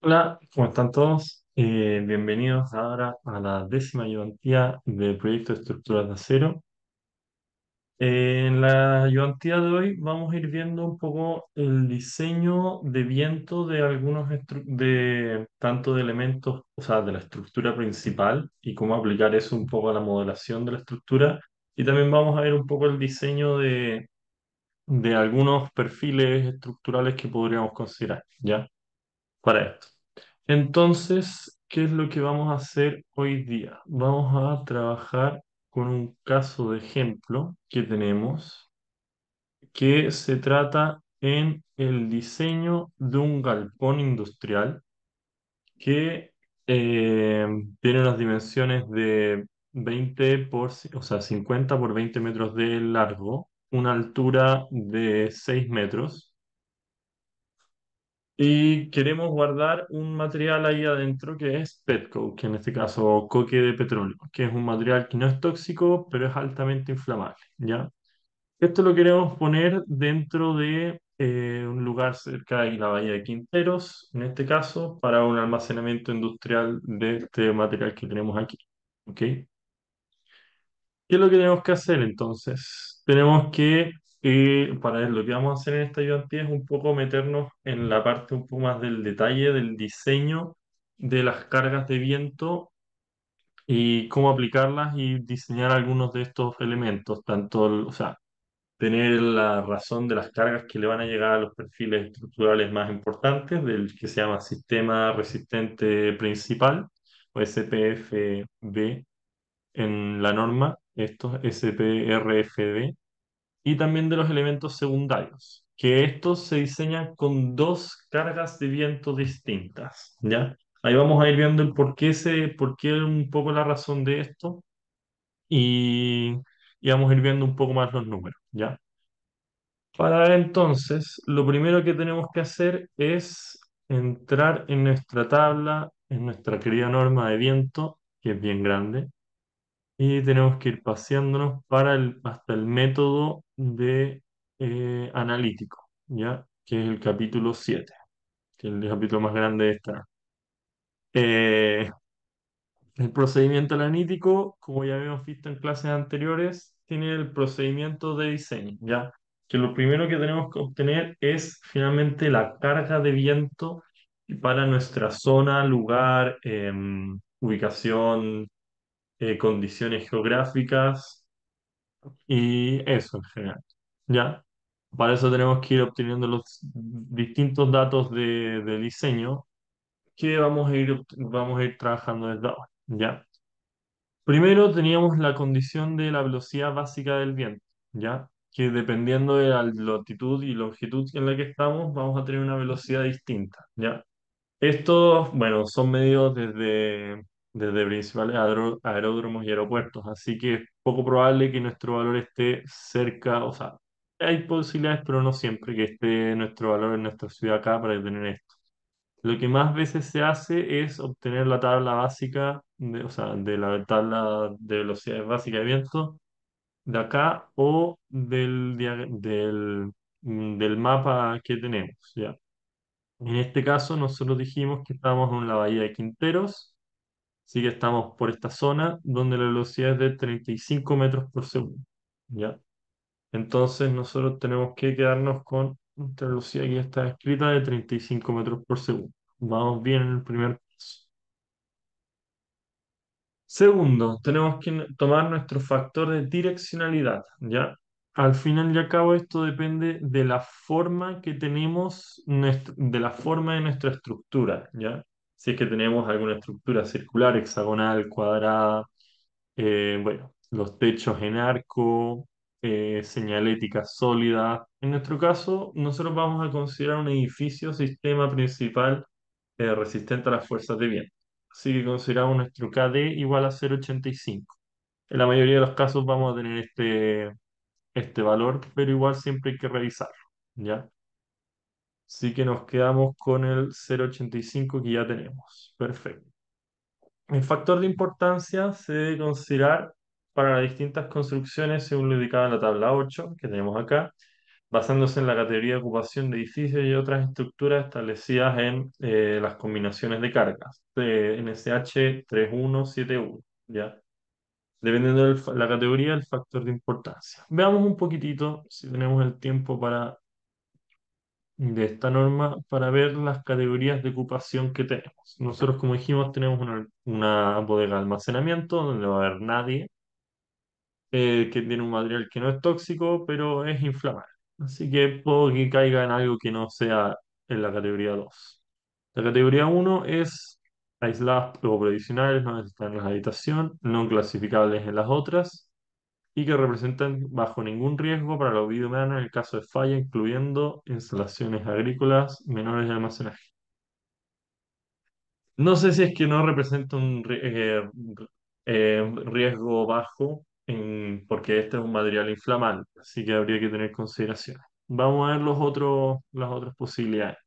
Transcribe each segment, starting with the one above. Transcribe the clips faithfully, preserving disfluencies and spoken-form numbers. Hola, ¿cómo están todos? Eh, bienvenidos ahora a la décima ayudantía del proyecto de estructuras de acero. Eh, en la ayudantía de hoy vamos a ir viendo un poco el diseño de viento de algunos estru- de tanto de elementos, o sea, de la estructura principal y cómo aplicar eso un poco a la modelación de la estructura. Y también vamos a ver un poco el diseño de, de algunos perfiles estructurales que podríamos considerar, ¿ya? Para esto. Entonces, ¿qué es lo que vamos a hacer hoy día? Vamos a trabajar con un caso de ejemplo que tenemos que se trata en el diseño de un galpón industrial que eh, tiene unas dimensiones de veinte por, ci- o sea, cincuenta por veinte metros de largo, una altura de seis metros. Y queremos guardar un material ahí adentro que es Petcoke, que en este caso coque de petróleo, que es un material que no es tóxico, pero es altamente inflamable, ¿ya? Esto lo queremos poner dentro de eh, un lugar cerca de la Bahía de Quinteros, en este caso, para un almacenamiento industrial de este material que tenemos aquí, ¿ok? ¿Qué es lo que tenemos que hacer entonces? Tenemos que, eh, para lo que vamos a hacer en esta ayudantía es un poco meternos en la parte un poco más del detalle del diseño de las cargas de viento y cómo aplicarlas y diseñar algunos de estos elementos, tanto, el- o sea, tener la razón de las cargas que le van a llegar a los perfiles estructurales más importantes, del que se llama sistema resistente principal, o S P F B en la norma, estos S P R F B, y también de los elementos secundarios, que estos se diseñan con dos cargas de viento distintas, ¿ya? Ahí vamos a ir viendo el por qué, se, por qué un poco la razón de esto y, y vamos a ir viendo un poco más los números, ¿ya? Para ver entonces, lo primero que tenemos que hacer es entrar en nuestra tabla, en nuestra querida norma de viento, que es bien grande. Y tenemos que ir paseándonos para el, hasta el método de eh, analítico, ¿ya? Que es el capítulo siete, que es el capítulo más grande de esta. Eh, El procedimiento analítico, como ya habíamos visto en clases anteriores, tiene el procedimiento de diseño, ¿ya? Que lo primero que tenemos que obtener es finalmente la carga de viento para nuestra zona, lugar, em, ubicación, eh, condiciones geográficas. Y eso en general, ¿ya? Para eso tenemos que ir obteniendo los distintos datos de, de diseño que vamos a ir, obt- vamos a ir trabajando desde ahora, ¿ya? Primero teníamos la condición de la velocidad básica del viento, ¿ya? Que dependiendo de la latitud y longitud en la que estamos, vamos a tener una velocidad distinta, ¿ya? Estos, bueno, son medidos desde, desde principales aeró- aeródromos y aeropuertos, así que es poco probable que nuestro valor esté cerca, o sea, hay posibilidades, pero no siempre que esté nuestro valor en nuestra ciudad acá para detener esto. Lo que más veces se hace es obtener la tabla básica, de- o sea, de la tabla de velocidades básica de viento de acá o del, dia- del, del mapa que tenemos, ¿ya? En este caso, nosotros dijimos que estábamos en la bahía de Quinteros, así que estamos por esta zona donde la velocidad es de treinta y cinco metros por segundo, ¿ya? Entonces, nosotros tenemos que quedarnos con esta velocidad que ya está escrita de treinta y cinco metros por segundo. Vamos bien en el primer paso. Segundo, tenemos que n- tomar nuestro factor de direccionalidad, ¿ya? Al final y al cabo, esto depende de la forma que tenemos, nuestro- de la forma de nuestra estructura, ¿ya? Si es que tenemos alguna estructura circular, hexagonal, cuadrada, eh, bueno, los techos en arco, eh, señalética sólida. En nuestro caso, nosotros vamos a considerar un edificio sistema principal eh, resistente a las fuerzas de viento. Así que consideramos nuestro K D igual a cero coma ochenta y cinco. En la mayoría de los casos vamos a tener este, este valor, pero igual siempre hay que revisarlo, ¿ya? Así que nos quedamos con el cero coma ochenta y cinco que ya tenemos. Perfecto. El factor de importancia se debe considerar para las distintas construcciones según lo indicado en la tabla ocho que tenemos acá, basándose en la categoría de ocupación de edificios y otras estructuras establecidas en eh, las combinaciones de cargas, de N S H tres punto uno punto siete punto uno, ¿ya? Dependiendo de la categoría, el factor de importancia. Veamos un poquitito, si tenemos el tiempo para, de esta norma, para ver las categorías de ocupación que tenemos. Nosotros, como dijimos, tenemos una, una bodega de almacenamiento, donde no va a haber nadie, eh, que tiene un material que no es tóxico, pero es inflamable. Así que puedo que caiga en algo que no sea en la categoría dos. La categoría uno es aisladas o provisionales, no necesitan la habitación, no clasificables en las otras y que representan bajo ningún riesgo para la vida humana en el caso de falla, incluyendo instalaciones agrícolas menores de almacenaje. No sé si es que no representa un eh, eh, riesgo bajo, En, porque este es un material inflamable, así que habría que tener consideraciones. Vamos a ver los otros, las otras posibilidades.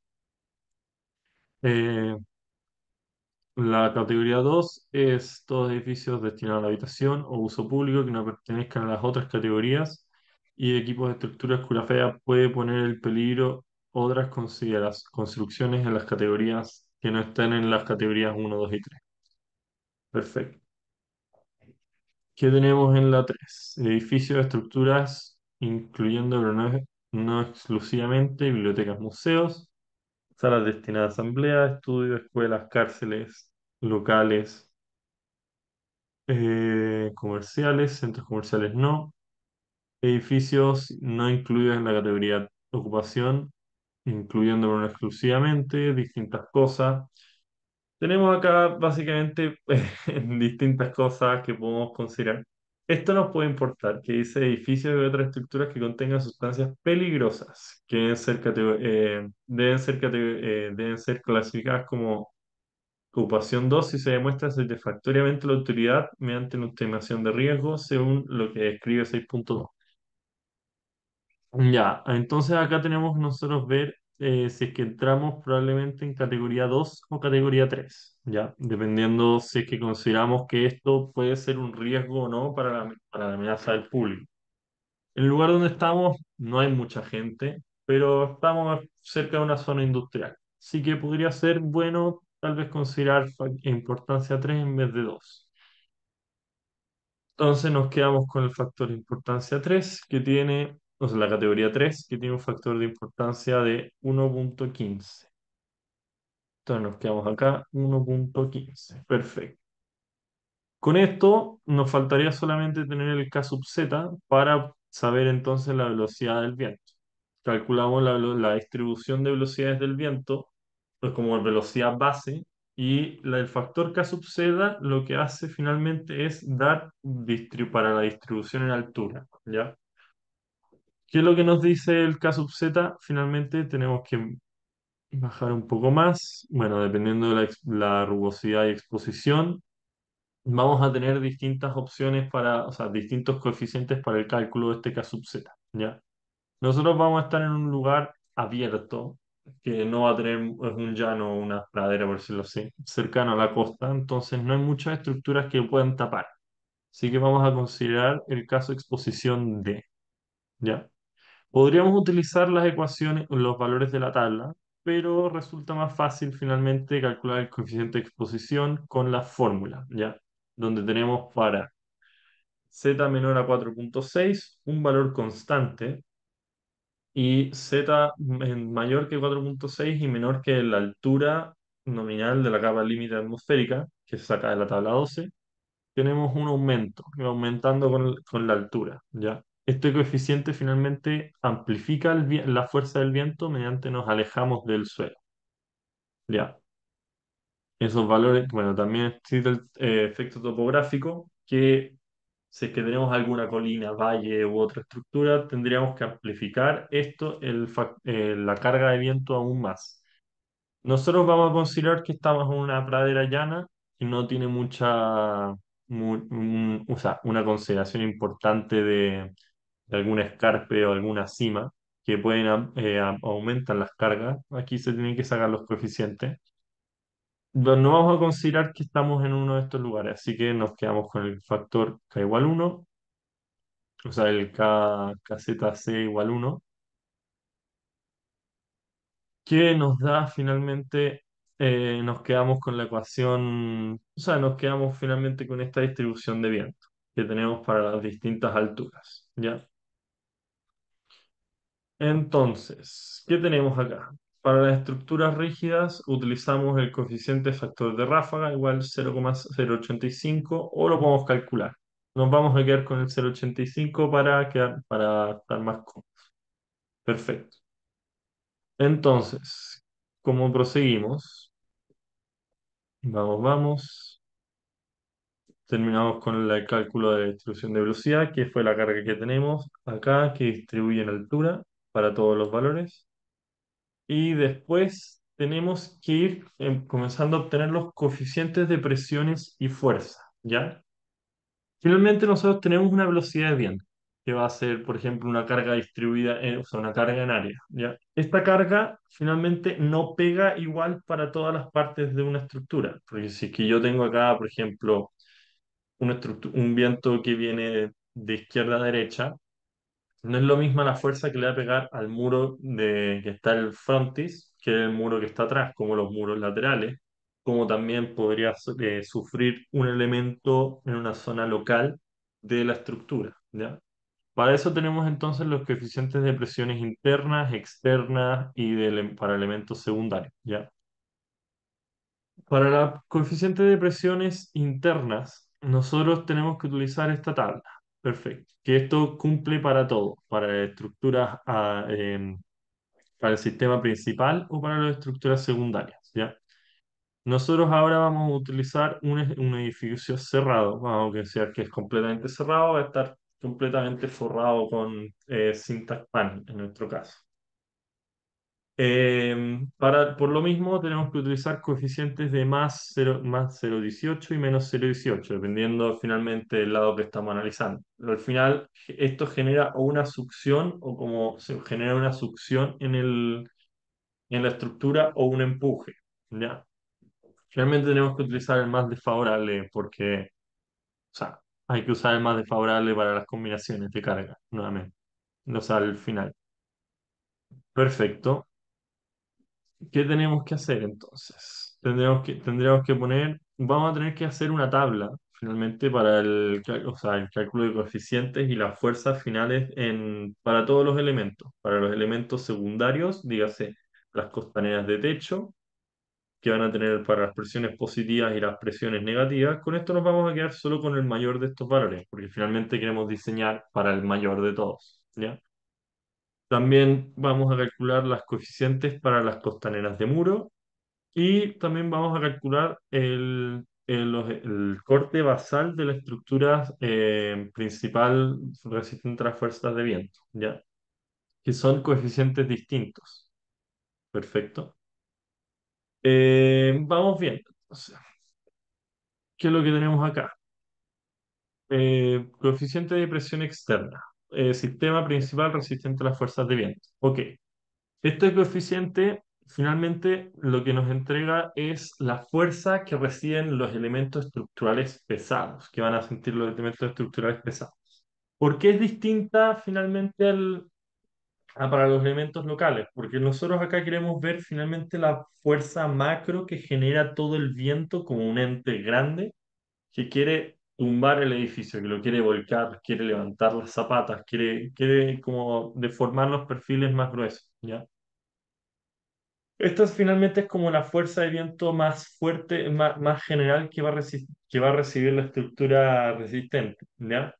Eh, la categoría dos es todos edificios destinados a la habitación o uso público que no pertenezcan a las otras categorías y equipos de estructuras cuya falla puede poner en peligro otras construcciones en las categorías que no están en las categorías uno, dos y tres. Perfecto. ¿Qué tenemos en la tres? Edificios, estructuras, incluyendo, pero no, no exclusivamente, bibliotecas, museos, salas destinadas a asambleas, estudios, escuelas, cárceles, locales, eh, comerciales, centros comerciales no, edificios no incluidos en la categoría de ocupación, incluyendo, pero no exclusivamente, distintas cosas. Tenemos acá básicamente distintas cosas que podemos considerar. Esto nos puede importar, que dice edificios y otras estructuras que contengan sustancias peligrosas, que deben ser, eh, deben ser, eh, deben ser clasificadas como ocupación dos si se demuestra satisfactoriamente la autoridad mediante una estimación de riesgo según lo que describe seis punto dos. Ya, entonces acá tenemos nosotros ver... Eh, si es que entramos probablemente en categoría dos o categoría tres, ¿ya? Dependiendo si es que consideramos que esto puede ser un riesgo o no para la, para la amenaza del público. El lugar donde estamos no hay mucha gente, pero estamos cerca de una zona industrial. Así que podría ser bueno tal vez considerar importancia tres en vez de dos. Entonces nos quedamos con el factor de importancia tres que tiene... O sea, la categoría tres, que tiene un factor de importancia de uno punto quince. Entonces nos quedamos acá, uno punto quince. Perfecto. Con esto nos faltaría solamente tener el K sub Z para saber entonces la velocidad del viento. Calculamos la, la distribución de velocidades del viento, pues como velocidad base, y la, el factor K sub Z lo que hace finalmente es dar para la distribución en altura, ¿ya? ¿Qué es lo que nos dice el K sub Z? Finalmente tenemos que bajar un poco más. Bueno, dependiendo de la, la rugosidad y exposición, vamos a tener distintas opciones para, o sea, distintos coeficientes para el cálculo de este K sub Z, ¿ya? Nosotros vamos a estar en un lugar abierto, que no va a tener, es un llano o una pradera, por decirlo así, cercano a la costa, entonces no hay muchas estructuras que puedan tapar. Así que vamos a considerar el caso exposición D, ¿ya? Podríamos utilizar las ecuaciones, los valores de la tabla, pero resulta más fácil finalmente calcular el coeficiente de exposición con la fórmula, ¿ya? Donde tenemos para z menor a cuatro punto seis un valor constante y z mayor que cuatro punto seis y menor que la altura nominal de la capa límite atmosférica, que se saca de la tabla doce, tenemos un aumento, que va aumentando con, con la altura, ¿ya? Este coeficiente finalmente amplifica el, la fuerza del viento mediante nos alejamos del suelo. Ya. Esos valores, bueno, también existe el eh, efecto topográfico, que si es que tenemos alguna colina, valle u otra estructura, tendríamos que amplificar esto, el, eh, la carga de viento aún más. Nosotros vamos a considerar que estamos en una pradera llana y no tiene mucha, muy, un, o sea, una consideración importante de... de algún escarpe o alguna cima, que pueden eh, aumentar las cargas. Aquí se tienen que sacar los coeficientes. No vamos a considerar que estamos en uno de estos lugares, así que nos quedamos con el factor K igual uno, o sea, el K, KZC igual uno, que nos da finalmente, eh, nos quedamos con la ecuación, o sea, nos quedamos finalmente con esta distribución de viento que tenemos para las distintas alturas, ¿ya? Entonces, ¿qué tenemos acá? Para las estructuras rígidas utilizamos el coeficiente factor de ráfaga igual cero coma cero ochenta y cinco o lo podemos calcular. Nos vamos a quedar con el cero coma ochenta y cinco para, quedar, para estar más cómodos. Perfecto. Entonces, ¿cómo proseguimos? Vamos, vamos. Terminamos con el cálculo de distribución de velocidad, que fue la carga que tenemos acá, que distribuye en altura para todos los valores. Y después tenemos que ir eh, comenzando a obtener los coeficientes de presiones y fuerza, ¿ya? Finalmente nosotros tenemos una velocidad de viento, que va a ser, por ejemplo, una carga distribuida, en, o sea, una carga en área, ¿ya? Esta carga finalmente no pega igual para todas las partes de una estructura, porque si es que yo tengo acá, por ejemplo, una un viento que viene de izquierda a derecha, no es lo misma la fuerza que le va a pegar al muro de, que está el frontis, que el muro que está atrás, como los muros laterales, como también podría eh, sufrir un elemento en una zona local de la estructura, ¿ya? Para eso tenemos entonces los coeficientes de presiones internas, externas y de, para elementos secundarios, ¿ya? Para los coeficientes de presiones internas, nosotros tenemos que utilizar esta tabla. Perfecto, que esto cumple para todo, para estructuras, a, eh, para el sistema principal o para las estructuras secundarias, ¿ya? Nosotros ahora vamos a utilizar un, un edificio cerrado, vamos a decir que es completamente cerrado, va a estar completamente forrado con eh, Syntaspan en nuestro caso. Eh, para, por lo mismo tenemos que utilizar coeficientes de más cero coma dieciocho y menos cero coma dieciocho, dependiendo finalmente del lado que estamos analizando. Pero al final esto genera una succión o como se genera una succión en, el, en la estructura o un empuje, ¿ya? Realmente tenemos que utilizar el más desfavorable porque, o sea, hay que usar el más desfavorable para las combinaciones de carga, nuevamente. O sea, al final. Perfecto. ¿Qué tenemos que hacer entonces? Tendremos que, tendremos que poner, vamos a tener que hacer una tabla finalmente para el, o sea, el cálculo de coeficientes y las fuerzas finales en, para todos los elementos. Para los elementos secundarios, dígase las costaneras de techo, que van a tener para las presiones positivas y las presiones negativas. Con esto nos vamos a quedar solo con el mayor de estos valores, porque finalmente queremos diseñar para el mayor de todos, ¿ya? También vamos a calcular los coeficientes para las costaneras de muro y también vamos a calcular el, el, el corte basal de la estructura eh, principal resistente a las fuerzas de viento, ¿ya? Que son coeficientes distintos. Perfecto. Eh, vamos viendo. Entonces, ¿qué es lo que tenemos acá? Eh, coeficiente de presión externa. Eh, sistema principal resistente a las fuerzas de viento. Ok. Este coeficiente, finalmente, lo que nos entrega es la fuerza que reciben los elementos estructurales pesados, que van a sentir los elementos estructurales pesados. ¿Por qué es distinta, finalmente, al, a, para los elementos locales? Porque nosotros acá queremos ver, finalmente, la fuerza macro que genera todo el viento como un ente grande que quiere tumbar el edificio, que lo quiere volcar, quiere levantar las zapatas, quiere, quiere como deformar los perfiles más gruesos, ¿ya? Esta finalmente es como la fuerza de viento más fuerte, más, más general que va, a que va a recibir la estructura resistente, ¿ya?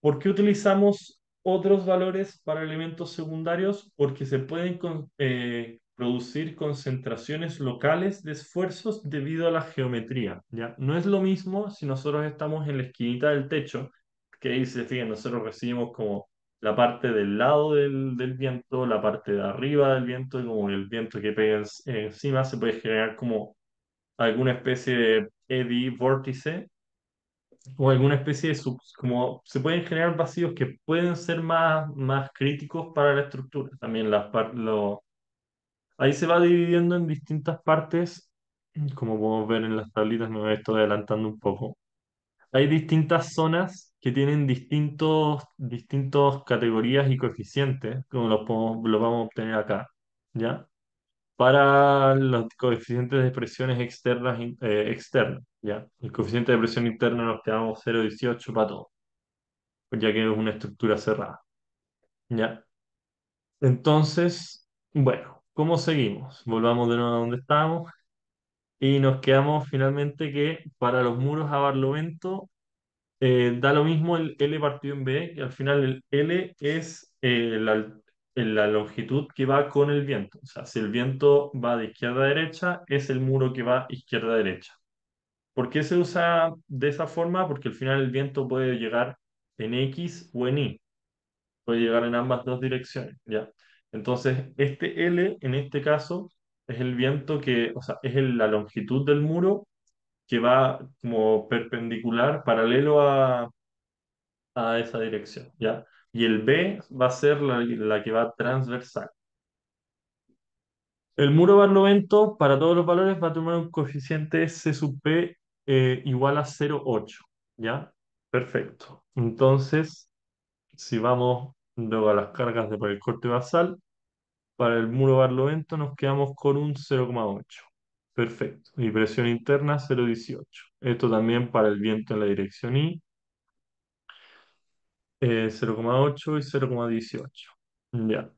¿Por qué utilizamos otros valores para elementos secundarios? Porque se pueden con eh, producir concentraciones locales de esfuerzos debido a la geometría, ¿ya? No es lo mismo si nosotros estamos en la esquinita del techo, que ahí se fijan, nosotros recibimos como la parte del lado del, del viento, la parte de arriba del viento, y como el viento que pega encima se puede generar como alguna especie de eddy, vórtice, o alguna especie de sub, como se pueden generar vacíos que pueden ser más, más críticos para la estructura. También las los ahí se va dividiendo en distintas partes, como podemos ver en las tablitas, me estoy adelantando un poco. Hay distintas zonas que tienen distintos, distintos categorías y coeficientes, como los, podemos, los vamos a obtener acá, ¿ya? para los coeficientes de presiones externas, eh, externas, ¿ya? El coeficiente de presión interna nos quedamos cero coma dieciocho para todo, ya que es una estructura cerrada, ¿ya? Entonces, bueno, ¿cómo seguimos? Volvamos de nuevo a donde estábamos y nos quedamos finalmente que para los muros a barlovento eh, da lo mismo el L partido en B, y al final el L es eh, la, la longitud que va con el viento. O sea, si el viento va de izquierda a derecha, es el muro que va izquierda a derecha. ¿Por qué se usa de esa forma? Porque al final el viento puede llegar en X o en Y. Puede llegar en ambas dos direcciones, ¿ya? Entonces, este L, en este caso, es el viento que, o sea, es el, la longitud del muro que va como perpendicular, paralelo a, a esa dirección, ¿ya? Y el B va a ser la, la que va transversal. El muro barlovento, para todos los valores, va a tomar un coeficiente C sub P eh, igual a cero coma ocho, ¿ya? Perfecto. Entonces, si vamos luego a las cargas de por el corte basal, para el muro barlovento nos quedamos con un cero coma ocho. Perfecto. Y presión interna cero coma dieciocho. Esto también para el viento en la dirección Y. Eh, cero coma ocho y cero coma dieciocho. Ya.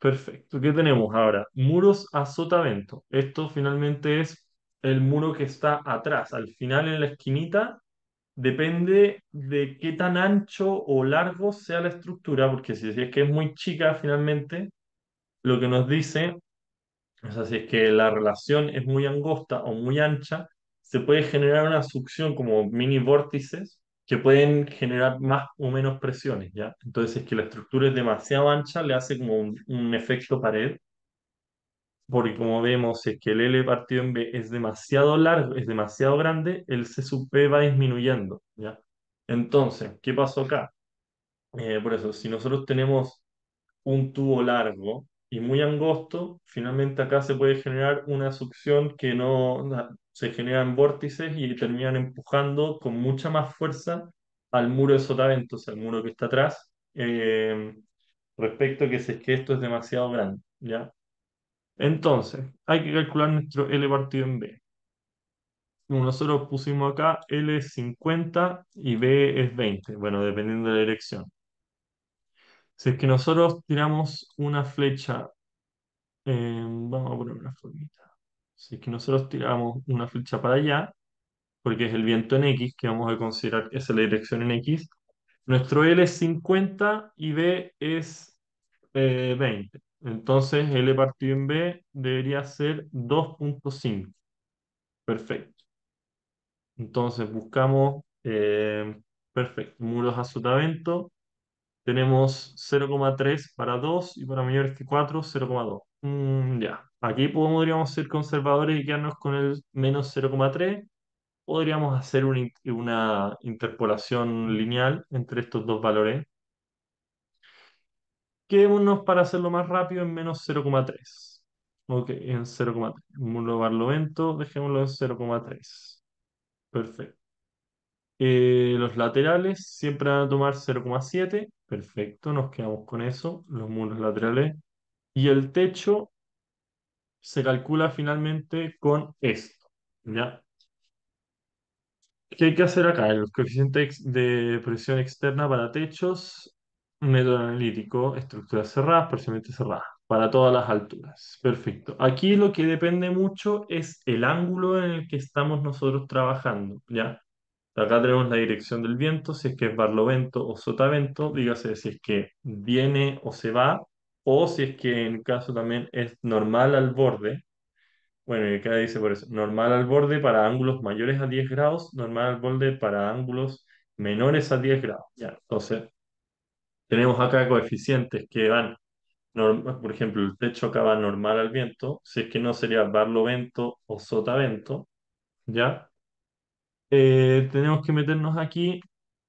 Perfecto. ¿Qué tenemos ahora? Muros a sotavento. Esto finalmente es el muro que está atrás. Al final en la esquinita. Depende de qué tan ancho o largo sea la estructura, porque si es que es muy chica, finalmente, lo que nos dice, o sea, si es que la relación es muy angosta o muy ancha, se puede generar una succión como mini vórtices que pueden generar más o menos presiones, ¿ya? Entonces, si es que la estructura es demasiado ancha, le hace como un, un efecto pared, porque como vemos, si es que el L partido en B es demasiado largo, es demasiado grande, el C sub P va disminuyendo, ¿ya? Entonces, ¿qué pasó acá? Eh, por eso, si nosotros tenemos un tubo largo y muy angosto, finalmente acá se puede generar una succión que no... Se generan vórtices y terminan empujando con mucha más fuerza al muro de sotavento, o sea, al muro que está atrás, eh, respecto a que si es que esto es demasiado grande, ¿ya? Entonces, hay que calcular nuestro L partido en B. Nosotros pusimos acá L es cincuenta y B es veinte, bueno, dependiendo de la dirección. Si es que nosotros tiramos una flecha, eh, vamos a poner una formita. Si es que nosotros tiramos una flecha para allá, porque es el viento en X, que vamos a considerar que es la dirección en X, nuestro L es cincuenta y B es eh, veinte. Entonces, L partido en B debería ser dos punto cinco. Perfecto. Entonces, buscamos, eh, perfecto, muros a sotavento. Tenemos cero coma tres para dos y para mayores que cuatro, cero coma dos. Mm, ya. Aquí podríamos ser conservadores y quedarnos con el menos cero coma tres. Podríamos hacer una, una interpolación lineal entre estos dos valores. Quedémonos para hacerlo más rápido en menos cero coma tres. Ok, en cero coma tres. Muro barlovento, dejémoslo en cero coma tres. Perfecto. Eh, los laterales siempre van a tomar cero coma siete. Perfecto, nos quedamos con eso, los muros laterales. Y el techo se calcula finalmente con esto, ¿ya? ¿Qué hay que hacer acá? Los coeficientes de presión externa para techos... Método analítico, estructuras cerradas, parcialmente cerradas, para todas las alturas. Perfecto. Aquí lo que depende mucho es el ángulo en el que estamos nosotros trabajando, ¿ya? Acá tenemos la dirección del viento, si es que es barlovento o sotavento, dígase si es que viene o se va, o si es que en el caso también es normal al borde. Bueno, y acá dice por eso, normal al borde para ángulos mayores a diez grados, normal al borde para ángulos menores a diez grados, ¿ya? Entonces... Tenemos acá coeficientes que van, por ejemplo, el techo acá va normal al viento, si es que no sería barlovento o sotavento, ¿ya? Eh, tenemos que meternos aquí,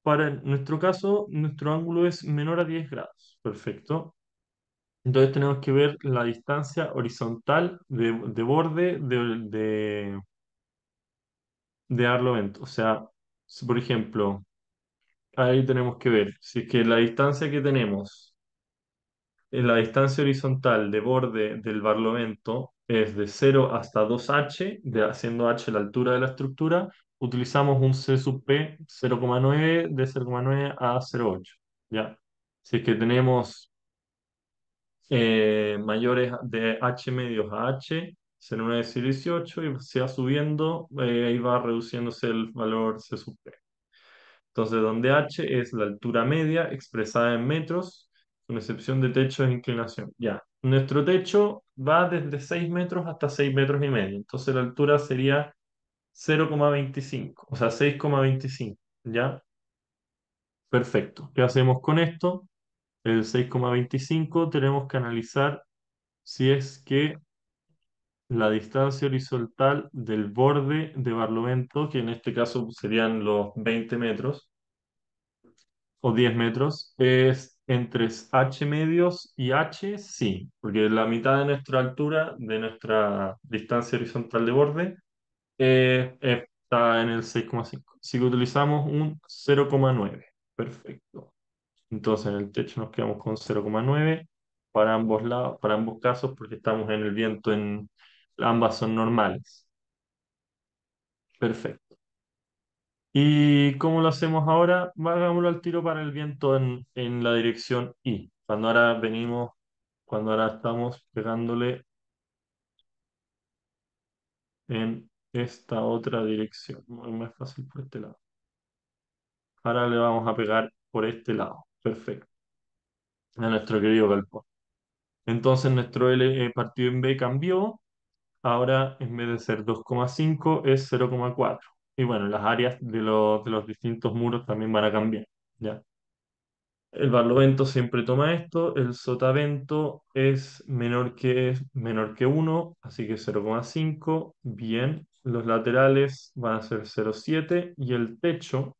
para nuestro caso, nuestro ángulo es menor a diez grados, perfecto. Entonces tenemos que ver la distancia horizontal de, de borde de, de, de barlovento, o sea, si por ejemplo... Ahí tenemos que ver, si es que la distancia que tenemos, la distancia horizontal de borde del barlovento es de cero hasta dos H, de, haciendo H la altura de la estructura, utilizamos un C sub P cero coma nueve, de cero coma nueve a cero coma ocho, ¿ya? Si es que tenemos eh, mayores de H medios a H, cero coma nueve y dieciocho, y se va subiendo, eh, ahí va reduciéndose el valor C sub P. Entonces, donde H es la altura media expresada en metros, con excepción de techo de inclinación. Ya, nuestro techo va desde seis metros hasta seis metros y medio. Entonces, la altura sería cero coma veinticinco, o sea, seis coma veinticinco, ¿ya? Perfecto. ¿Qué hacemos con esto? El seis coma veinticinco tenemos que analizar si es que la distancia horizontal del borde de Barlovento, que en este caso serían los veinte metros o diez metros, es entre H medios y H, sí, porque la mitad de nuestra altura, de nuestra distancia horizontal de borde, eh, está en el seis coma cinco. Si utilizamos un cero coma nueve, perfecto. Entonces en el techo nos quedamos con cero coma nueve para ambos lados, para ambos casos, porque estamos en el viento en... ambas son normales. Perfecto. ¿Y cómo lo hacemos ahora? Hagámoslo al tiro para el viento en, en la dirección I. Cuando ahora venimos, cuando ahora estamos pegándole en esta otra dirección. Muy más fácil por este lado. Ahora le vamos a pegar por este lado. Perfecto. A nuestro querido galpón. Entonces nuestro L partido en B cambió. Ahora, en vez de ser dos coma cinco, es cero coma cuatro. Y bueno, las áreas de los, de los distintos muros también van a cambiar, ¿ya? El barlovento siempre toma esto. El sotavento es menor que, menor que uno, así que cero coma cinco. Bien. Los laterales van a ser cero coma siete. Y el techo,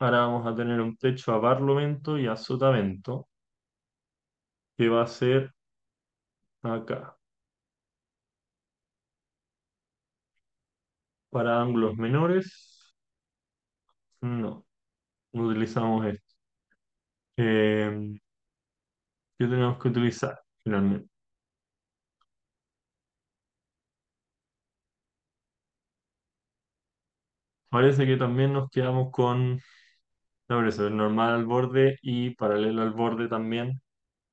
ahora vamos a tener un techo a barlovento y a sotavento, que va a ser acá. Para ángulos menores, no, no utilizamos esto. Eh, ¿Qué tenemos que utilizar finalmente? Parece que también nos quedamos con no, eso, el normal al borde y paralelo al borde también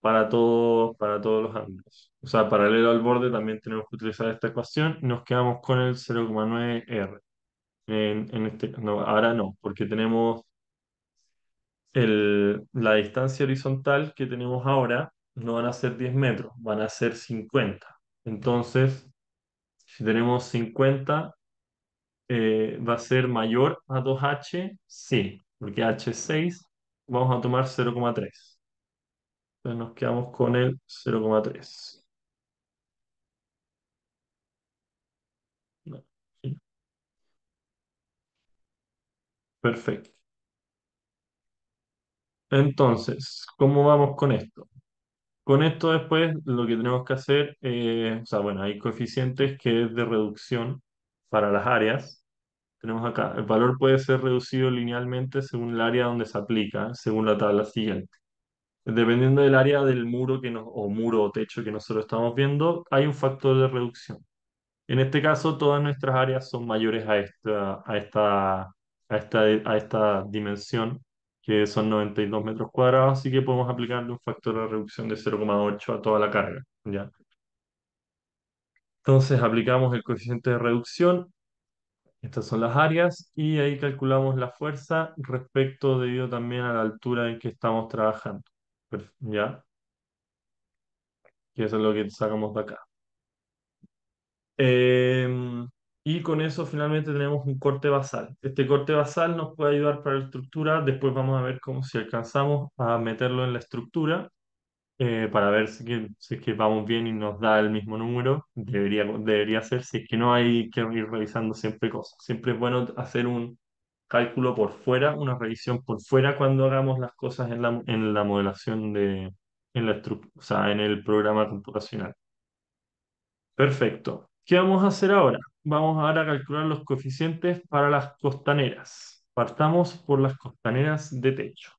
para, todo, para todos los ángulos. O sea, paralelo al borde también tenemos que utilizar esta ecuación. Nos quedamos con el cero coma nueve R. En, en este, no, ahora no, porque tenemos el, la distancia horizontal que tenemos ahora, no van a ser diez metros, van a ser cincuenta. Entonces, si tenemos cincuenta, eh, ¿va a ser mayor a dos H? Sí, porque H es seis, vamos a tomar cero coma tres. Entonces nos quedamos con el cero coma tres. Perfecto. Entonces, ¿cómo vamos con esto? Con esto después lo que tenemos que hacer, eh, o sea, bueno, hay coeficientes que es de reducción para las áreas. Tenemos acá, el valor puede ser reducido linealmente según el área donde se aplica, según la tabla siguiente. Dependiendo del área del muro que nos, o muro o techo que nosotros estamos viendo, hay un factor de reducción. En este caso, todas nuestras áreas son mayores a esta... A esta A esta, a esta dimensión, que son noventa y dos metros cuadrados, así que podemos aplicarle un factor de reducción de cero coma ocho a toda la carga, ¿ya? Entonces aplicamos el coeficiente de reducción, estas son las áreas, y ahí calculamos la fuerza respecto debido también a la altura en que estamos trabajando, ¿ya? Y eso es lo que sacamos de acá. Eh... Y con eso finalmente tenemos un corte basal. Este corte basal nos puede ayudar para la estructura. Después vamos a ver cómo si alcanzamos a meterlo en la estructura eh, para ver si, que, si es que vamos bien y nos da el mismo número. Debería, debería ser, si es que no hay que ir revisando siempre cosas. Siempre es bueno hacer un cálculo por fuera, una revisión por fuera cuando hagamos las cosas en la, en la modelación, de, en la estructura, o sea, en el programa computacional. Perfecto. ¿Qué vamos a hacer ahora? Vamos ahora a calcular los coeficientes para las costaneras. Partamos por las costaneras de techo.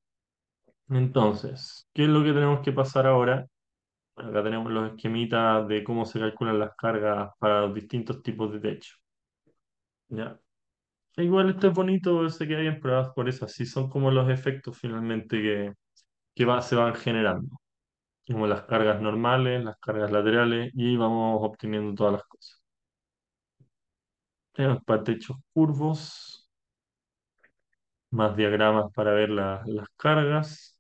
Entonces, ¿qué es lo que tenemos que pasar ahora? Acá tenemos los esquemitas de cómo se calculan las cargas para los distintos tipos de techo. Ya. E igual este es bonito, se queda bien probadas por eso. Así son como los efectos finalmente que, que va, se van generando. Como las cargas normales, las cargas laterales, y vamos obteniendo todas las cosas. Tenemos para techos curvos. Más diagramas para ver la, las cargas.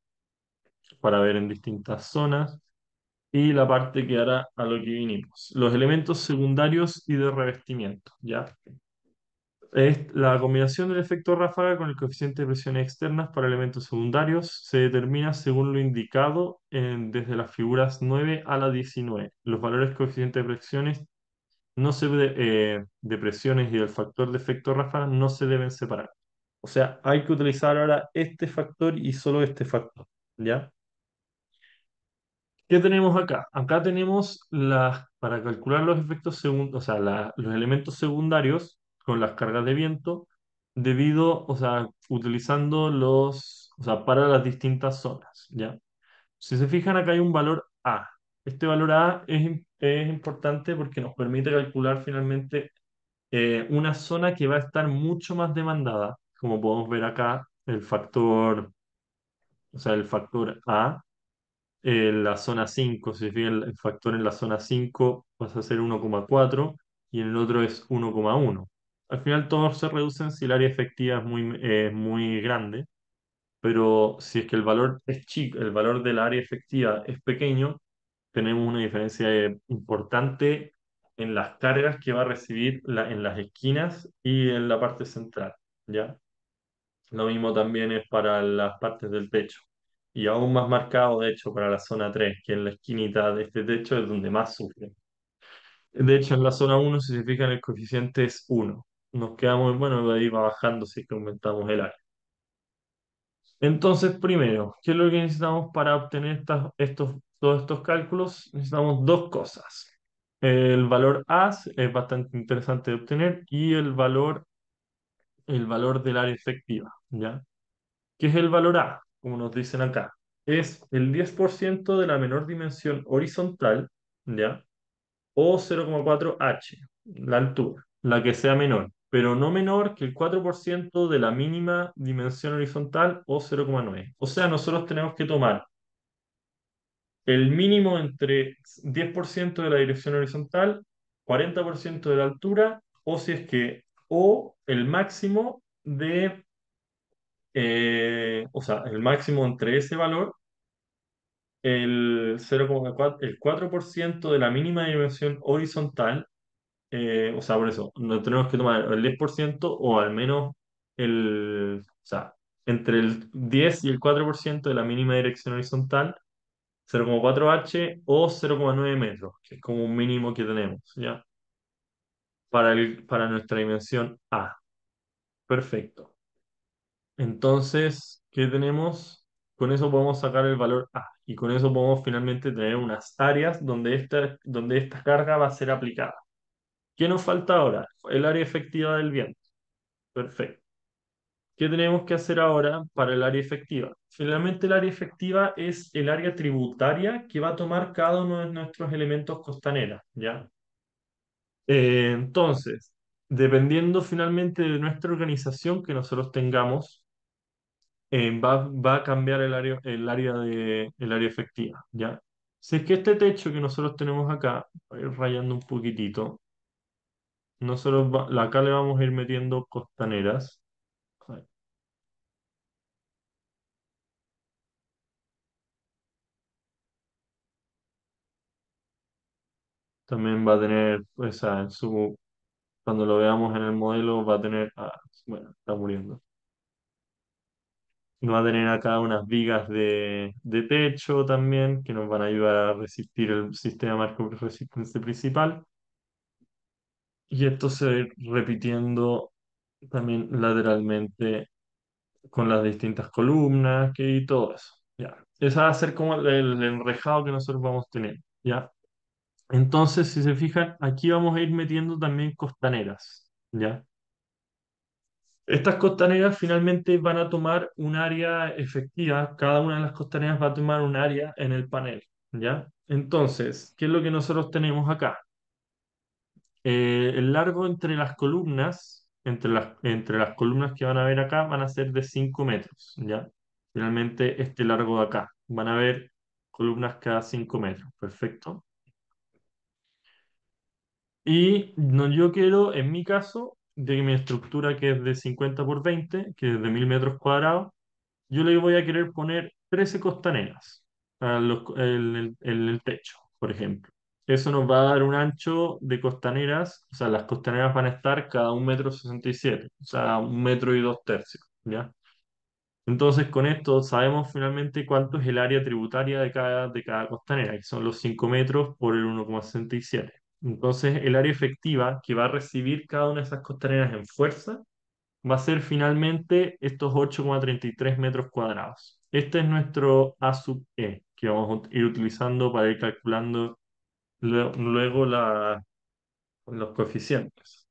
Para ver en distintas zonas. Y la parte que hará a lo que vinimos. Los elementos secundarios y de revestimiento. ¿Ya? Es la combinación del efecto ráfaga con el coeficiente de presiones externas para elementos secundarios se determina según lo indicado en, desde las figuras nueve a la diecinueve. Los valores coeficiente de presiones, no se de, eh, de presiones y del factor de efecto ráfaga no se deben separar. O sea, hay que utilizar ahora este factor y solo este factor. ¿Ya? ¿Qué tenemos acá? Acá tenemos las, para calcular los efectos secundarios, o sea, la, los elementos secundarios con las cargas de viento, debido, o sea, utilizando los, o sea, para las distintas zonas, ¿ya? Si se fijan, acá hay un valor A. Este valor A es, es importante porque nos permite calcular finalmente eh, una zona que va a estar mucho más demandada, como podemos ver acá, el factor, o sea, el factor A. Eh, la zona cinco, si fijan el, el factor en la zona cinco pasa a ser uno coma cuatro y en el otro es uno coma uno. Al final todos se reducen si el área efectiva es muy, eh, muy grande, pero si es que el valor es chico, el valor del área efectiva es pequeño, tenemos una diferencia eh, importante en las cargas que va a recibir la, en las esquinas y en la parte central, ¿ya? Lo mismo también es para las partes del techo. Y aún más marcado, de hecho, para la zona tres, que en la esquinita de este techo es donde más sufre. De hecho, en la zona uno, si se fijan, el coeficiente es uno. Nos quedamos, bueno, de ahí va bajando si es que aumentamos el área. Entonces, primero, ¿qué es lo que necesitamos para obtener estas, estos, todos estos cálculos? Necesitamos dos cosas. El valor A es bastante interesante de obtener y el valor, el valor del área efectiva, ¿ya? ¿Qué es el valor A? Como nos dicen acá, es el diez por ciento de la menor dimensión horizontal, ¿ya? O cero coma cuatro H, la altura, la que sea menor, pero no menor que el cuatro por ciento de la mínima dimensión horizontal o cero coma nueve. O sea, nosotros tenemos que tomar el mínimo entre diez por ciento de la dirección horizontal, cuarenta por ciento de la altura, o si es que, o el máximo de... Eh, o sea, el máximo entre ese valor, el cero coma cuatro, el cuatro por ciento de la mínima dimensión horizontal, eh, o sea, por eso, no tenemos que tomar el diez por ciento o al menos el, o sea, entre el diez y el cuatro por ciento de la mínima dirección horizontal, cero coma cuatro H o cero coma nueve metros, que es como un mínimo que tenemos, ¿ya? Para, el, para nuestra dimensión A. Perfecto. Entonces, ¿qué tenemos? Con eso podemos sacar el valor A y con eso podemos finalmente tener unas áreas donde esta, donde esta carga va a ser aplicada. ¿Qué nos falta ahora? El área efectiva del viento. Perfecto. ¿Qué tenemos que hacer ahora para el área efectiva? Finalmente el área efectiva es el área tributaria que va a tomar cada uno de nuestros elementos costaneros, ¿ya? Eh, entonces, dependiendo finalmente de nuestra organización que nosotros tengamos, Eh, va, va a cambiar el área, el área, de, el área efectiva, ¿ya? Si es que este techo que nosotros tenemos acá, voy a ir rayando un poquitito, nosotros va, acá le vamos a ir metiendo costaneras. También va a tener, pues, a su, cuando lo veamos en el modelo, va a tener, ah, bueno, está muriendo. Va a tener acá unas vigas de, de techo también, que nos van a ayudar a resistir el sistema marco resistente principal. Y esto se va a ir repitiendo también lateralmente con las distintas columnas y todo eso. Ya. Esa va a ser como el, el enrejado que nosotros vamos a tener, ¿ya? Entonces, si se fijan, aquí vamos a ir metiendo también costaneras, ¿ya? Estas costaneras finalmente van a tomar un área efectiva, cada una de las costaneras va a tomar un área en el panel, ¿ya? Entonces, ¿qué es lo que nosotros tenemos acá? Eh, el largo entre las columnas, entre las, entre las columnas que van a ver acá, van a ser de cinco metros, ¿ya? Finalmente, este largo de acá. Van a ver columnas cada cinco metros. Perfecto. Y no, yo quiero, en mi caso, de que mi estructura que es de cincuenta por veinte, que es de mil metros cuadrados, yo le voy a querer poner trece costaneras en el, el, el techo, por ejemplo. Eso nos va a dar un ancho de costaneras, o sea, las costaneras van a estar cada un metro sesenta y siete, o sea, un metro y dos tercios, ¿ya? Entonces, con esto sabemos finalmente cuánto es el área tributaria de cada, de cada costanera, que son los cinco metros por el uno coma sesenta y siete. Entonces, el área efectiva que va a recibir cada una de esas costaneras en fuerza va a ser finalmente estos ocho coma treinta y tres metros cuadrados. Este es nuestro A sub E, que vamos a ir utilizando para ir calculando luego la, los coeficientes.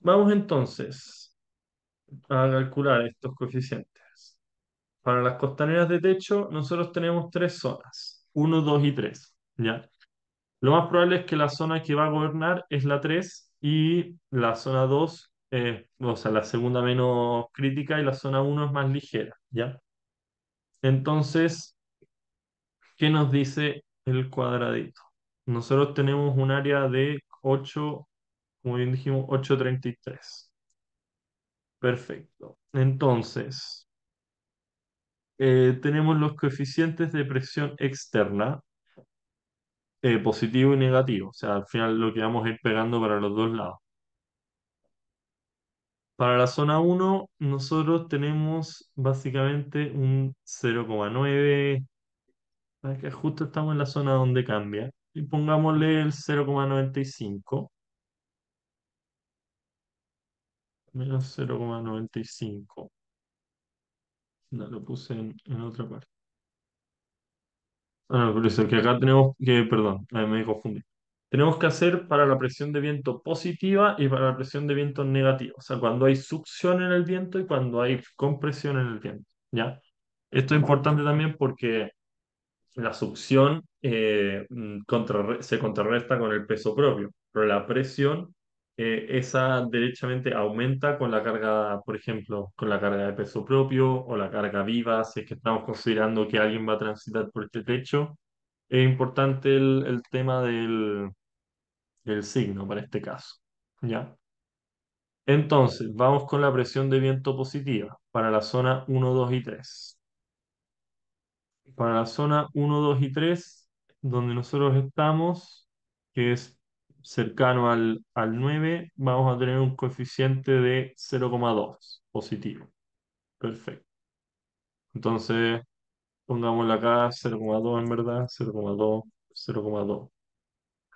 Vamos entonces a calcular estos coeficientes. Para las costaneras de techo, nosotros tenemos tres zonas, uno, dos y tres, ¿ya? Lo más probable es que la zona que va a gobernar es la tres y la zona dos, eh, o sea, la segunda menos crítica y la zona uno es más ligera, ¿ya? Entonces, ¿qué nos dice el cuadradito? Nosotros tenemos un área de ocho, como bien dijimos, ocho coma treinta y tres. Perfecto. Entonces, eh, tenemos los coeficientes de presión externa. Eh, positivo y negativo, o sea, al final lo que vamos a ir pegando para los dos lados. Para la zona uno, nosotros tenemos básicamente un cero coma nueve, justo estamos en la zona donde cambia, y pongámosle el cero coma noventa y cinco, menos cero coma noventa y cinco, no, lo puse en, en otra parte. Ah, no, por eso que acá tenemos que, perdón, me confundí. Tenemos que hacer para la presión de viento positiva y para la presión de viento negativa. O sea, cuando hay succión en el viento y cuando hay compresión en el viento, ¿ya? Esto es importante también porque la succión eh, contrarre se contrarresta con el peso propio, pero la presión, eh, esa derechamente aumenta con la carga, por ejemplo, con la carga de peso propio o la carga viva, si es que estamos considerando que alguien va a transitar por este techo. Es importante el, el tema del, del signo para este caso, ¿ya? Entonces, vamos con la presión de viento positiva para la zona uno, dos y tres. Para la zona uno, dos y tres, donde nosotros estamos, que es cercano al, al nueve, vamos a tener un coeficiente de cero coma dos positivo. Perfecto. Entonces, pongámosle acá cero coma dos en verdad, cero coma dos, cero coma dos.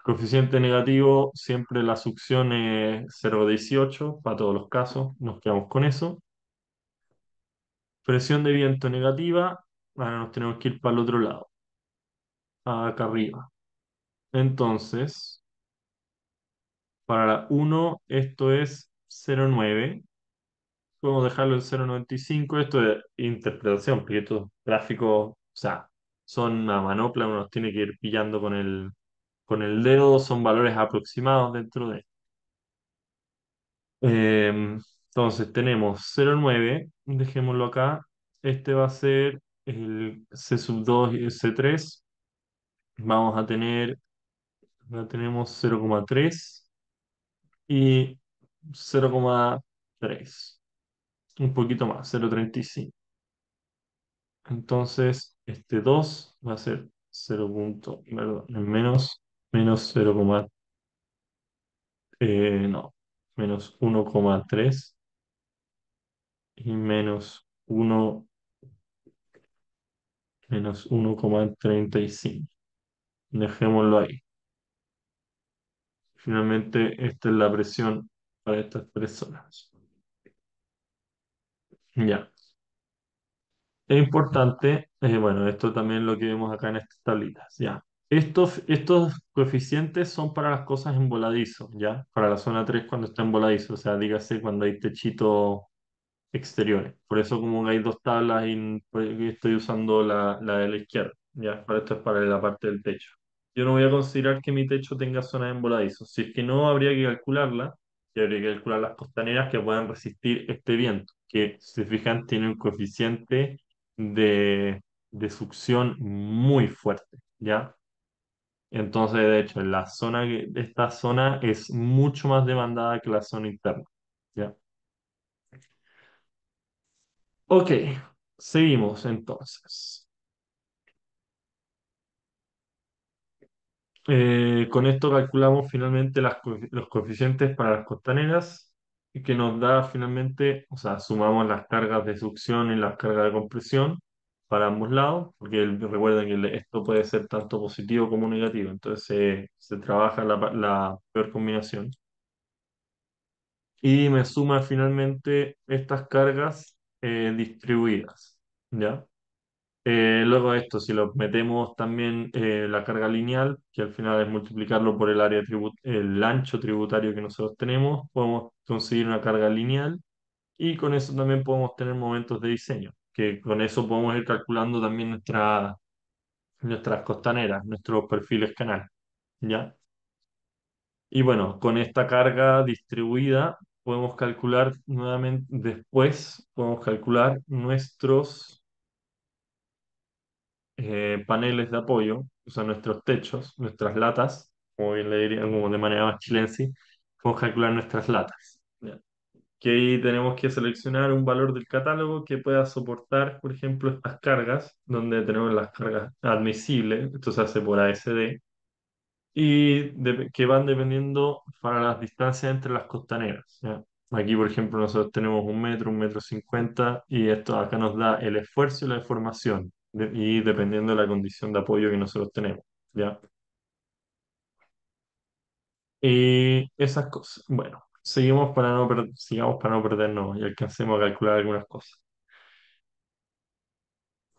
Coeficiente negativo, siempre la succión es cero coma dieciocho para todos los casos, nos quedamos con eso. Presión de viento negativa, ahora nos tenemos que ir para el otro lado, acá arriba. Entonces, para la uno, esto es cero coma nueve. Podemos dejarlo en cero coma noventa y cinco. Esto es interpretación, porque estos gráficos, o sea, son una manopla, uno los tiene que ir pillando con el, con el dedo, son valores aproximados dentro de. Eh, entonces, tenemos cero coma nueve, dejémoslo acá. Este va a ser el C sub dos y el C tres. Vamos a tener, ya tenemos cero coma tres. Y cero coma tres, un poquito más, cero coma treinta y cinco. Entonces, este dos va a ser cero, perdón, menos, menos cero, eh, no, menos uno coma tres y menos uno, menos uno coma treinta y cinco. Dejémoslo ahí. Finalmente, esta es la presión para estas personas. Ya. Es importante, eh, bueno, esto también lo que vemos acá en estas tablitas, ya. Estos, estos coeficientes son para las cosas en voladizo, ya. Para la zona tres cuando está en voladizo, o sea, dígase cuando hay techitos exteriores. Por eso como hay dos tablas, y estoy usando la, la de la izquierda, ya. Para esto es para la parte del techo. Yo no voy a considerar que mi techo tenga zona de emboladizo. Si es que no, habría que calcularla, y habría que calcular las costaneras que puedan resistir este viento, que, si se fijan, tiene un coeficiente de, de succión muy fuerte, ¿ya? Entonces, de hecho, la zona, esta zona es mucho más demandada que la zona interna, ¿ya? Ok, seguimos entonces. Eh, con esto calculamos finalmente las, los coeficientes para las costaneras, y que nos da finalmente, o sea, sumamos las cargas de succión y las cargas de compresión para ambos lados, porque el, recuerden que el, esto puede ser tanto positivo como negativo, entonces eh, se trabaja la, la peor combinación. Y me suma finalmente estas cargas eh, distribuidas, ¿ya? Eh, luego de esto, si lo metemos también eh, la carga lineal, que al final es multiplicarlo por el área tribut- el ancho tributario que nosotros tenemos, podemos conseguir una carga lineal, y con eso también podemos tener momentos de diseño, que con eso podemos ir calculando también nuestra, nuestras costaneras, nuestros perfiles canal, ¿ya? Y bueno, con esta carga distribuida podemos calcular nuevamente, después podemos calcular nuestros eh, paneles de apoyo, o sea, nuestros techos, nuestras latas, como bien le diría, como de manera más chilense, podemos calcular nuestras latas, ¿ya? Que ahí tenemos que seleccionar un valor del catálogo que pueda soportar, por ejemplo, estas cargas, donde tenemos las cargas admisibles, esto se hace por A S D, y de- que van dependiendo para las distancias entre las costaneras, ¿ya? Aquí, por ejemplo, nosotros tenemos un metro, un metro cincuenta, y esto acá nos da el esfuerzo y la deformación, de- y dependiendo de la condición de apoyo que nosotros tenemos, ¿ya? Y esas cosas. Bueno, seguimos para no per- sigamos para no perdernos y alcancemos a calcular algunas cosas.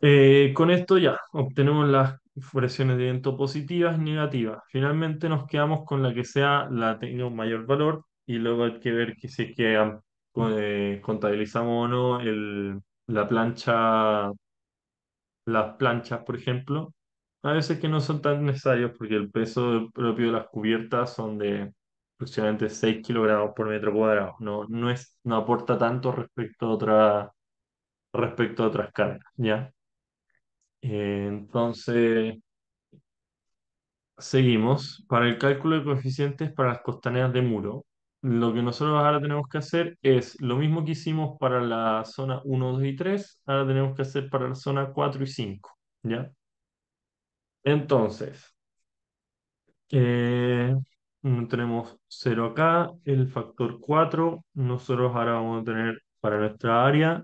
Eh, con esto ya obtenemos las presiones de viento positivas y negativas. Finalmente nos quedamos con la que sea la tenga un mayor valor, y luego hay que ver que si es que am- con- eh, contabilizamos o no el, la plancha, las planchas, por ejemplo. A veces que no son tan necesarios porque el peso propio de las cubiertas son de aproximadamente seis kilogramos por metro cuadrado. No, no es, no aporta tanto respecto a otra, respecto a otras cargas, ¿ya? Eh, Entonces, seguimos. Para el cálculo de coeficientes para las costaneras de muro, lo que nosotros ahora tenemos que hacer es lo mismo que hicimos para la zona uno, dos y tres, ahora tenemos que hacer para la zona cuatro y cinco, ¿ya? Entonces, eh, mm, tenemos cero acá, el factor cuatro, nosotros ahora vamos a tener para nuestra área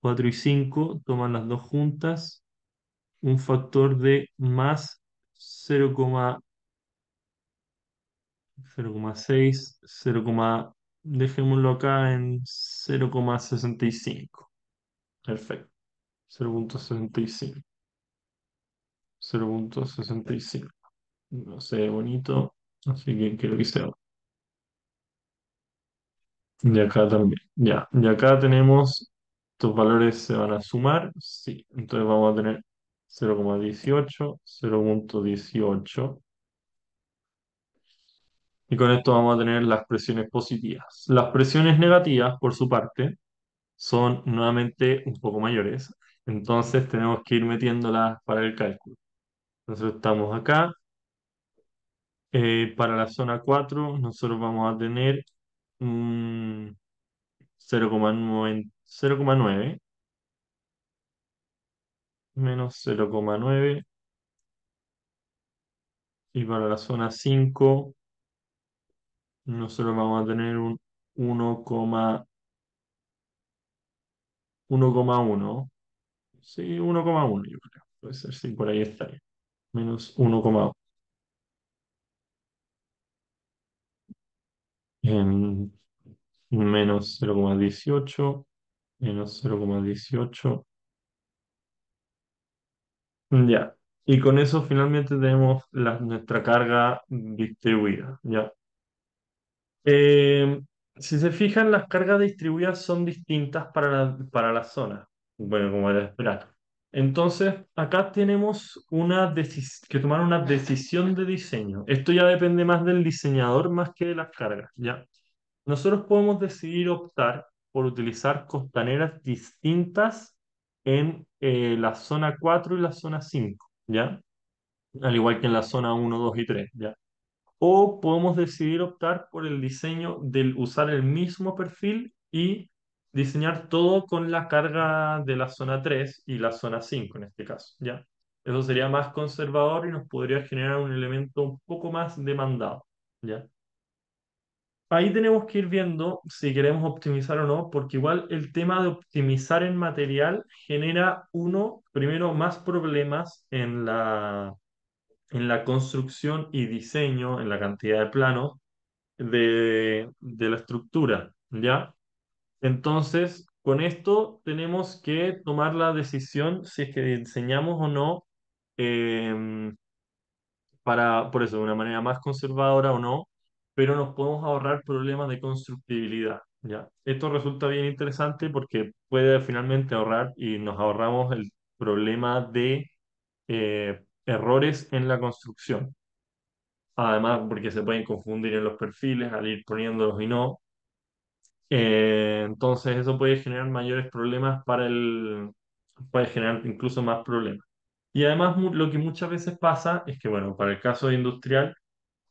cuatro y cinco, toman las dos juntas, un factor de más cero coma cero coma seis, cero, dejémoslo acá en cero coma sesenta y cinco. Perfecto. cero punto sesenta y cinco. cero punto sesenta y cinco. No sé, bonito. Así que creo que sea. Y acá también. Ya. Y acá tenemos, estos valores se van a sumar. Sí. Entonces vamos a tener cero coma dieciocho, cero punto dieciocho. Y con esto vamos a tener las presiones positivas. Las presiones negativas, por su parte, son nuevamente un poco mayores. Entonces tenemos que ir metiéndolas para el cálculo. Nosotros estamos acá. Eh, para la zona cuatro, nosotros vamos a tener un cero coma nueve, cero coma nueve menos cero coma nueve. Y para la zona cinco, nosotros vamos a tener un uno coma uno coma uno. Sí, uno coma uno, yo creo. Puede ser, sí, por ahí está. Menos uno coma uno. En menos cero coma dieciocho, menos cero coma dieciocho. Ya. Y con eso finalmente tenemos la- nuestra carga distribuida, ¿ya? Eh, Si se fijan, las cargas distribuidas son distintas para la, para la zona. Bueno, como era de esperar. Entonces, acá tenemos una que tomar una decisión de diseño. Esto ya depende más del diseñador más que de las cargas, ¿ya? Nosotros podemos decidir optar por utilizar costaneras distintas en eh, la zona cuatro y la zona cinco, ¿ya? Al igual que en la zona uno, dos y tres, ¿ya? O podemos decidir optar por el diseño del usar el mismo perfil y diseñar todo con la carga de la zona tres y la zona cinco en este caso, ¿ya? Eso sería más conservador y nos podría generar un elemento un poco más demandado, ¿ya? Ahí tenemos que ir viendo si queremos optimizar o no, porque igual el tema de optimizar en material genera, uno, primero, más problemas en la, en la construcción y diseño, en la cantidad de planos de, de la estructura, ¿ya? Entonces, con esto tenemos que tomar la decisión si es que diseñamos o no, eh, para, por eso, de una manera más conservadora o no, pero nos podemos ahorrar problemas de constructibilidad, ¿ya? Esto resulta bien interesante porque puede finalmente ahorrar y nos ahorramos el problema de eh, errores en la construcción. Además, porque se pueden confundir en los perfiles al ir poniéndolos y no. Eh, entonces eso puede generar mayores problemas para el... puede generar incluso más problemas. Y además lo que muchas veces pasa es que, bueno, para el caso industrial,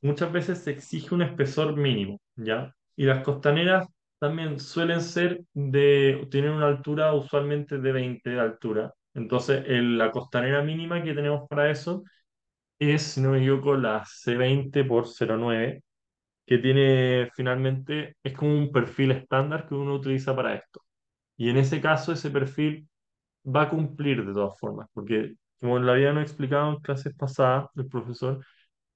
muchas veces se exige un espesor mínimo, ¿ya? Y las costaneras también suelen ser de... tienen una altura usualmente de veinte de altura. Entonces el, la costanera mínima que tenemos para eso es, si no me equivoco, la C veinte por cero nueve, que tiene finalmente, es como un perfil estándar que uno utiliza para esto. Y en ese caso, ese perfil va a cumplir de todas formas, porque como lo habían explicado en clases pasadas el profesor,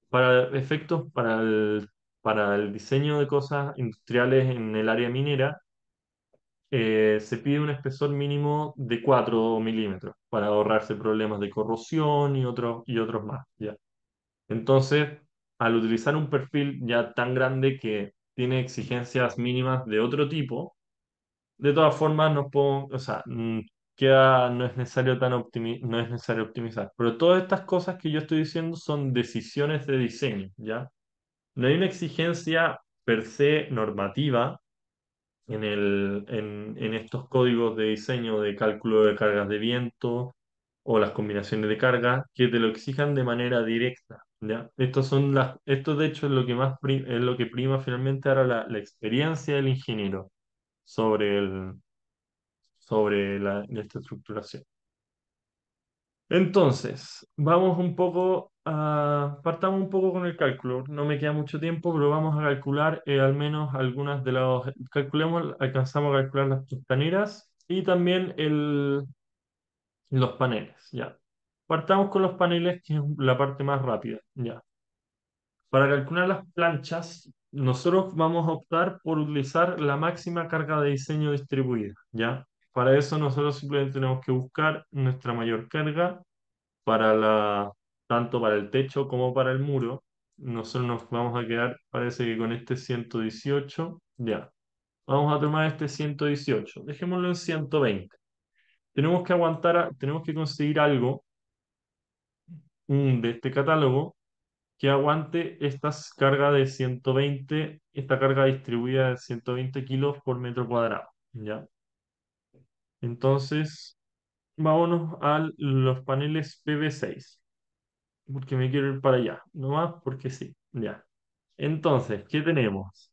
para efectos, para el, para el diseño de cosas industriales en el área minera, eh, se pide un espesor mínimo de cuatro milímetros para ahorrarse problemas de corrosión y otros, y otros más, ¿ya? Entonces, al utilizar un perfil ya tan grande que tiene exigencias mínimas de otro tipo, de todas formas no puedo, o sea, queda, no es necesario tan optimi no es necesario optimizar. Pero todas estas cosas que yo estoy diciendo son decisiones de diseño, ¿ya? No hay una exigencia per se normativa en, el, en, en estos códigos de diseño de cálculo de cargas de viento o las combinaciones de cargas que te lo exijan de manera directa, ¿ya? Estos son las, esto de hecho es lo que más prim, es lo que prima finalmente ahora la, la experiencia del ingeniero sobre, el, sobre la, esta estructuración. Entonces, vamos un poco, a, partamos un poco con el cálculo. No me queda mucho tiempo, pero vamos a calcular eh, al menos algunas de las... Calculemos, alcanzamos a calcular las costaneras y también el, los paneles, ¿ya? Partamos con los paneles, que es la parte más rápida, ¿ya? Para calcular las planchas, nosotros vamos a optar por utilizar la máxima carga de diseño distribuida, ¿ya? Para eso nosotros simplemente tenemos que buscar nuestra mayor carga, para la, tanto para el techo como para el muro. Nosotros nos vamos a quedar, parece que con este ciento dieciocho, ya. Vamos a tomar este ciento dieciocho, dejémoslo en ciento veinte. Tenemos que aguantar, tenemos que conseguir algo de este catálogo que aguante esta carga de ciento veinte, esta carga distribuida de ciento veinte kilos por metro cuadrado, ¿ya? Entonces, vámonos a los paneles P B seis, porque me quiero ir para allá, nomás porque sí, ya. Entonces, ¿qué tenemos?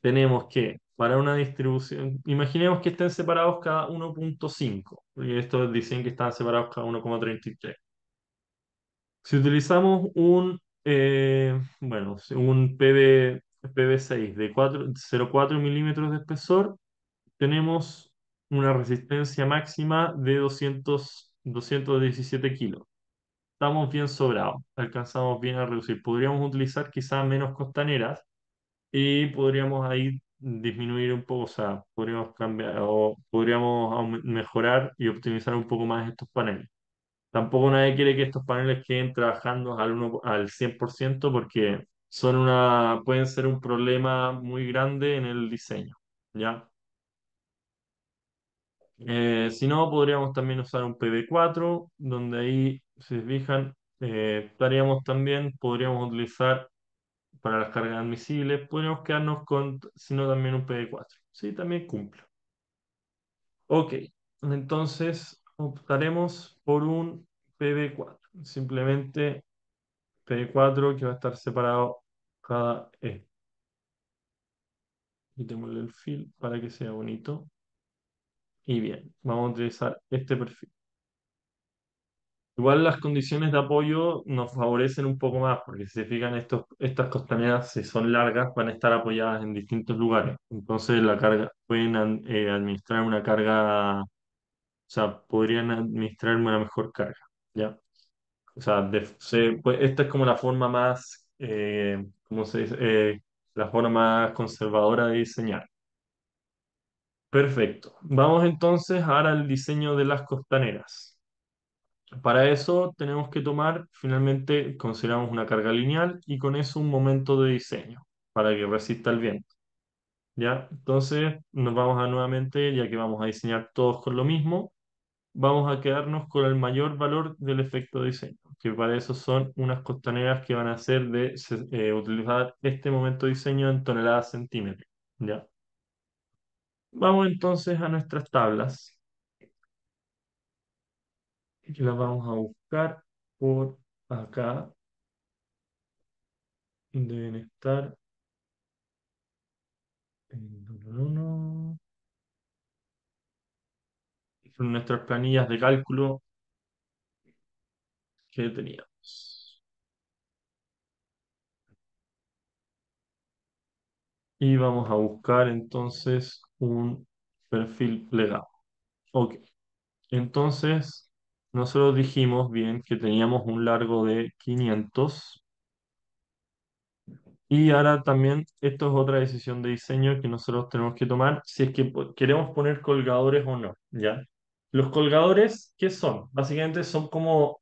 Tenemos que, para una distribución, imaginemos que estén separados cada uno punto cinco, porque estos dicen que están separados cada uno coma treinta y tres. Si utilizamos un, eh, bueno, un P B seis de cero punto cuatro milímetros de espesor, tenemos una resistencia máxima de doscientos, doscientos diecisiete kilos. Estamos bien sobrados, alcanzamos bien a reducir. Podríamos utilizar quizás menos costaneras y podríamos ahí disminuir un poco, o sea, podríamos cambiar o podríamos mejorar y optimizar un poco más estos paneles. Tampoco nadie quiere que estos paneles queden trabajando al, uno, al cien por ciento porque son una, pueden ser un problema muy grande en el diseño, ¿ya? Eh, si no, podríamos también usar un P B cuatro, donde ahí, si se fijan, eh, estaríamos también, podríamos utilizar para las cargas admisibles, podríamos quedarnos con, si no, también un P B cuatro. Sí, también cumple. Ok, entonces optaremos por un P B cuatro. Simplemente P B cuatro que va a estar separado cada E. Quitémosle el fill para que sea bonito. Y bien, vamos a utilizar este perfil. Igual las condiciones de apoyo nos favorecen un poco más, porque si se fijan, estos, estas costaneras, si son largas, van a estar apoyadas en distintos lugares. Entonces la carga, pueden eh, administrar una carga, o sea, podrían administrar una mejor carga, ¿ya? O sea, de, se, pues, esta es como la forma más, eh, ¿cómo se dice? Eh, la forma más conservadora de diseñar. Perfecto. Vamos entonces ahora al diseño de las costaneras. Para eso tenemos que tomar, finalmente consideramos una carga lineal y con eso un momento de diseño para que resista el viento. ¿Ya? Entonces nos vamos a nuevamente, ya que vamos a diseñar todos con lo mismo, vamos a quedarnos con el mayor valor del efecto de diseño, que para eso son unas costaneras que van a ser de eh, utilizar este momento de diseño en toneladas centímetros. ¿Ya? Vamos entonces a nuestras tablas. Las vamos a buscar por acá. Deben estar en número uno. Son nuestras planillas de cálculo que teníamos. Y vamos a buscar entonces un perfil plegado. Ok. Entonces, nosotros dijimos bien que teníamos un largo de quinientos. Y ahora también, esto es otra decisión de diseño que nosotros tenemos que tomar, si es que queremos poner colgadores o no, ¿ya? Los colgadores, ¿qué son? Básicamente son como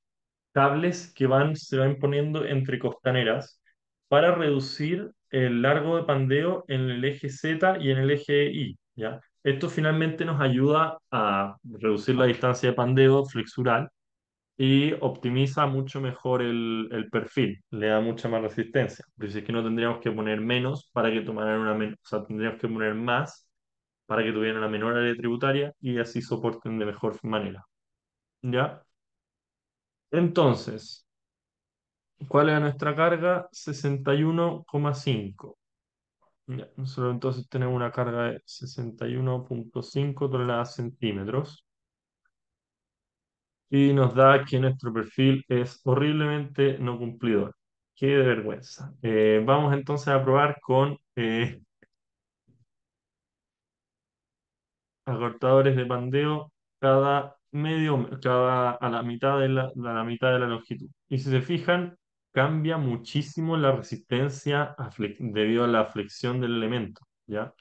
cables que van, se van poniendo entre costaneras para reducir el largo de pandeo en el eje Z y en el eje Y, ¿ya? Esto finalmente nos ayuda a reducir la distancia de pandeo flexural y optimiza mucho mejor el, el perfil, le da mucha más resistencia. Pero si es que no tendríamos que poner menos para que tomaran una menos, o sea, tendríamos que poner más para que tuvieran una menor área tributaria y así soporten de mejor manera. ¿Ya? Entonces, ¿cuál era nuestra carga? sesenta y uno coma cinco. Nosotros entonces tenemos una carga de sesenta y uno punto cinco toneladas centímetros. Y nos da que nuestro perfil es horriblemente no cumplidor. ¡Qué vergüenza! Eh, vamos entonces a probar con eh, acortadores de pandeo cada medio, cada, a la mitad de la, a la mitad de la longitud. Y si se fijan, cambia muchísimo la resistencia a debido a la flexión del elemento, ¿ya?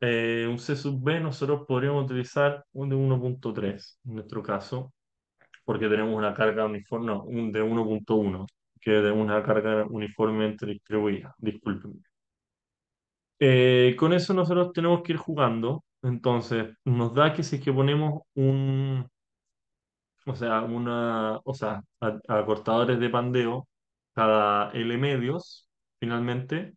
Eh, un C sub B nosotros podríamos utilizar un de uno punto tres en nuestro caso, porque tenemos una carga uniforme, no, un de uno punto uno, que es de una carga uniformemente distribuida, disculpen. Eh, con eso nosotros tenemos que ir jugando, entonces nos da que si es que ponemos un... O sea, una, o sea, acortadores de pandeo cada L medios, finalmente,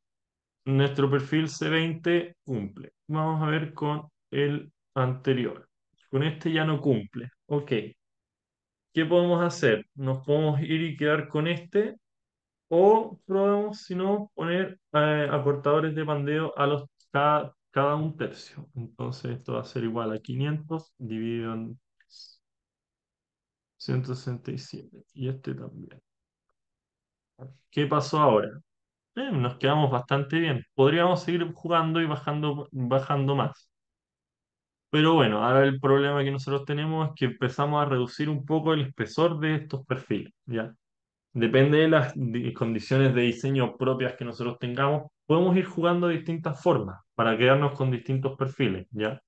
nuestro perfil C veinte cumple. Vamos a ver con el anterior. Con este ya no cumple. Ok. ¿Qué podemos hacer? Nos podemos ir y quedar con este o probamos, si no, poner eh, acortadores de pandeo a los, cada, cada un tercio. Entonces esto va a ser igual a quinientos dividido en ciento sesenta y siete, y este también. ¿Qué pasó ahora? Eh, nos quedamos bastante bien. Podríamos seguir jugando y bajando, bajando más. Pero bueno, ahora el problema que nosotros tenemos es que empezamos a reducir un poco el espesor de estos perfiles, ¿ya? Depende de las condiciones de diseño propias que nosotros tengamos, podemos ir jugando de distintas formas para quedarnos con distintos perfiles, ¿ya?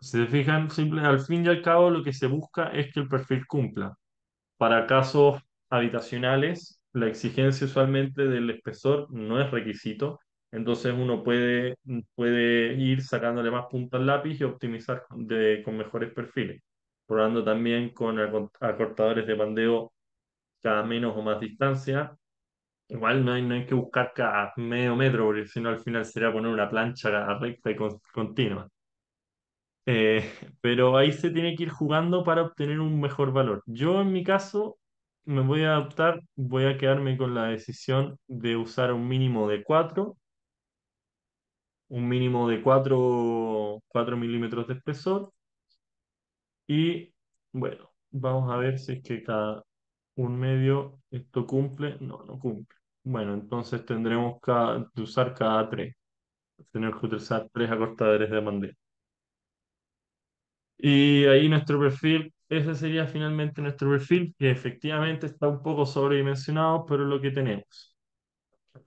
Si se fijan, simple, al fin y al cabo lo que se busca es que el perfil cumpla. Para casos habitacionales, la exigencia usualmente del espesor no es requisito, Entonces uno puede, puede ir sacándole más punta al lápiz y optimizar de, con mejores perfiles, probando también con acortadores de pandeo cada menos o más distancia. Igual no hay, no hay que buscar cada medio metro, porque si no al final sería poner una plancha cada recta y con, continua. Eh, pero ahí se tiene que ir jugando para obtener un mejor valor. Yo en mi caso me voy a adaptar, voy a quedarme con la decisión de usar un mínimo de cuatro, un mínimo de cuatro, cuatro milímetros de espesor. Y bueno, vamos a ver si es que cada un medio esto cumple. No, no cumple. Bueno, entonces tendremos que usar cada tres. Tenemos que utilizar tres acortadores de pandeo. Y ahí nuestro perfil, ese sería finalmente nuestro perfil, que efectivamente está un poco sobredimensionado, pero es lo que tenemos.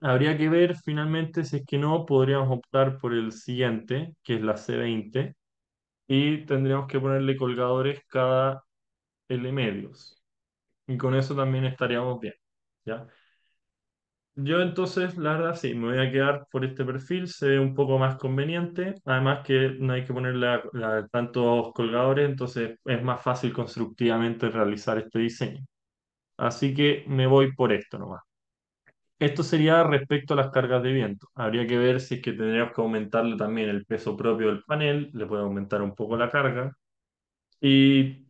Habría que ver finalmente si es que no, podríamos optar por el siguiente, que es la C veinte, y tendríamos que ponerle colgadores cada L medios. Y con eso también estaríamos bien, ¿ya? Yo entonces, la verdad, sí, me voy a quedar por este perfil, se ve un poco más conveniente, además que no hay que ponerle a, a tantos colgadores, entonces es más fácil constructivamente realizar este diseño. Así que me voy por esto nomás. Esto sería respecto a las cargas de viento. Habría que ver si es que tendríamos que aumentarle también el peso propio del panel, le puede aumentar un poco la carga. Y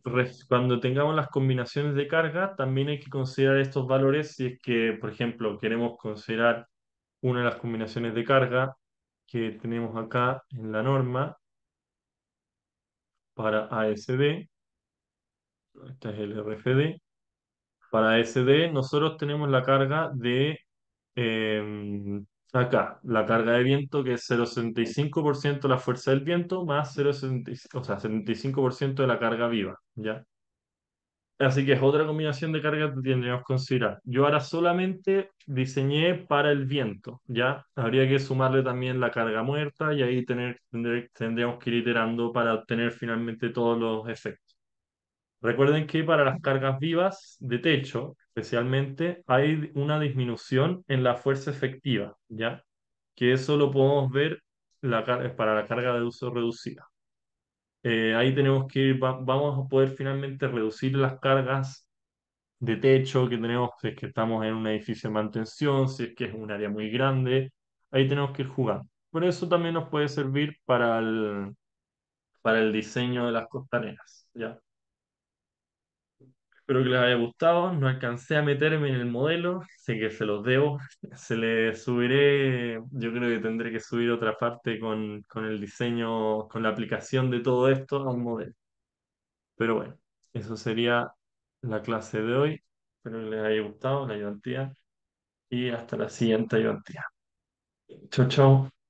cuando tengamos las combinaciones de carga, también hay que considerar estos valores si es que, por ejemplo, queremos considerar una de las combinaciones de carga que tenemos acá en la norma para A S D. Esta es el R F D. Para A S D nosotros tenemos la carga de, eh, acá, la carga de viento que es cero coma setenta y cinco por ciento de la fuerza del viento más cero coma setenta y cinco por ciento, o sea, setenta y cinco por ciento de la carga viva, ¿ya? Así que es otra combinación de cargas que tendríamos que considerar. Yo ahora solamente diseñé para el viento, ¿ya? Habría que sumarle también la carga muerta y ahí tener, tendríamos que ir iterando para obtener finalmente todos los efectos. Recuerden que para las cargas vivas de techo, especialmente, hay una disminución en la fuerza efectiva, ¿ya? Que eso lo podemos ver la, para la carga de uso reducida. Eh, ahí tenemos que, va, vamos a poder finalmente reducir las cargas de techo que tenemos, si es que estamos en un edificio de mantención, si es que es un área muy grande, ahí tenemos que ir jugando. Por eso también nos puede servir para el, para el diseño de las costaneras, ¿ya? Espero que les haya gustado, no alcancé a meterme en el modelo, sé que se los debo, se les subiré, yo creo que tendré que subir otra parte con, con el diseño, con la aplicación de todo esto a un modelo. Pero bueno, eso sería la clase de hoy, espero que les haya gustado la ayudantía y hasta la siguiente ayudantía. Chau, chau.